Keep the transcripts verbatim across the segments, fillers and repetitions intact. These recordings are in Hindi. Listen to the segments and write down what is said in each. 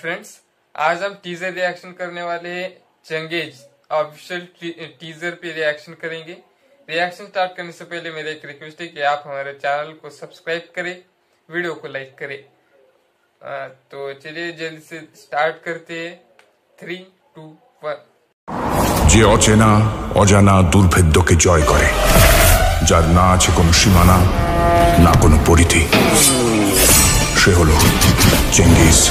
फ्रेंड्स, आज हम टीजर रिएक्शन करने वाले हैं चंगेज ऑफिशियल टीजर पे रिएक्शन करेंगे। रिएक्शन स्टार्ट करने से पहले मेरे एक रिक्वेस्ट है कि आप हमारे चैनल को सब्सक्राइब करें, वीडियो को लाइक करें। आ, तो चलिए जल्दी से स्टार्ट करते हैं। Three two one. जे अचेना अजाना दुर्भेद्य के जय करे, जार ना आछे कोनो सीमाना ना कोनो परिधि, से हलो चेंगेज।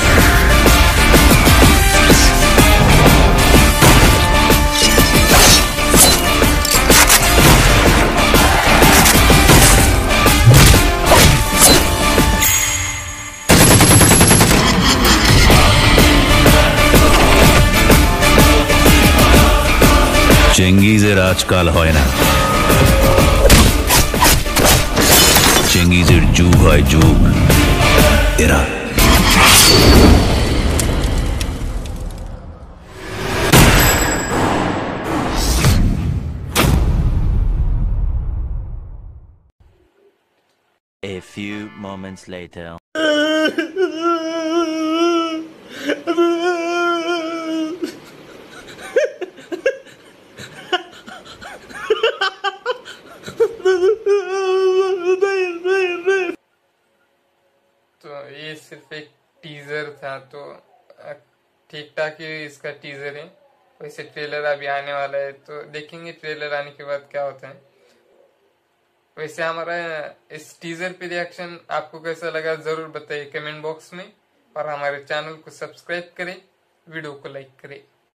चेंगेजेर आजकल है ना, चेंगेजेर जुग है जुग era. A few moments later. ये सिर्फ एक टीजर था, तो ठीक ठाक ही इसका टीजर है। वैसे ट्रेलर अभी आने वाला है, तो देखेंगे ट्रेलर आने के बाद क्या होता है। वैसे हमारा इस टीजर पे रिएक्शन आपको कैसा लगा जरूर बताइए कमेंट बॉक्स में, और हमारे चैनल को सब्सक्राइब करें, वीडियो को लाइक करें।